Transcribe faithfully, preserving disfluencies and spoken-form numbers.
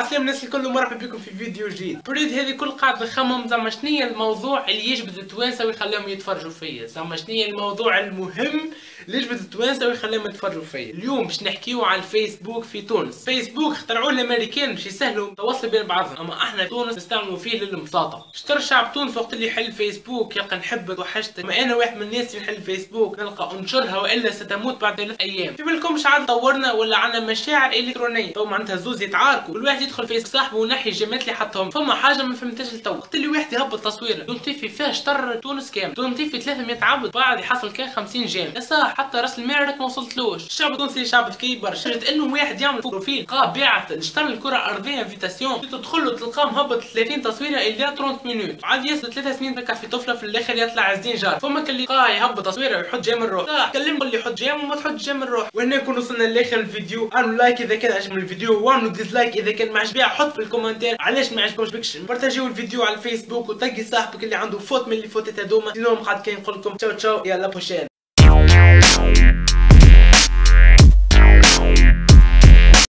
السلام الناس الكل ومرحبا بكم في فيديو جديد. بريد هذه كل قاعد نخمم زعما شنيا الموضوع اللي يجبد التوانسه ويخليهم يتفرجوا فيا، زعما شنيا الموضوع المهم اللي يجبد التوانسه ويخليهم يتفرجوا فيا. اليوم باش نحكيو على الفيسبوك في تونس. فيسبوك اخترعوه الامريكان باش يسهلوا التواصل بين بعضهم، اما احنا في تونس نستعملوا فيه للبساطه. اشتر شعب تونس وقت اللي يحل فيسبوك يلقى نحبك وحشتك، ما انا واحد من الناس اللي يحل فيسبوك نلقى انشرها والا ستموت بعد ثلاث ايام. في بالكم شعار طورنا ولا عندنا مشاعر الكترونيه تو معناتها زوز يتعاركوا، كل واحد يدخل فيسبوك صاحبه ونحي الجيمات اللي حطهم. فما حاجه ما فهمتهاش لتو، وقت اللي واحد يهبط تصويره تونتيفي فيها شطر تونس كامل، تونتيفي ثلاثمية عبد بعد يحصل كان خمسين جيم، يا صاح حتى راس المعرك ما وصلتلوش. الشعب التونسي شعب ذكي برشا، شفت انه واحد يعمل بروفيل قا بيعت شطر الكره الارضيه انفيتاسيون، تدخل له تلقاه مهبط ثلاثين تصويره الى ثلاثين مينوت، عاد ياسر ثلاث سنين تكع في طفله في الاخر يطلع عزين جار. فما كان اللي قا يهبط تصويره ويحط جيم الروح، كلمه اللي يحط جيم وما تحط جيم الروح. وهنا نكون وصلنا لاخر الفيديو، اعملوا لايك اذا كان عجبكم الفيديو، واعملوا ديسلايك اذا كان ما عجبكش، حط في الكومنتير علاش ما عجبكمش بكش. بارتاجيو الفيديو على الفيسبوك وتقي صاحبك اللي عنده فوت من اللي فوتت هذوما. ديما قاعد كاين نقول لكم تشاو تشاو، يلا بوشين.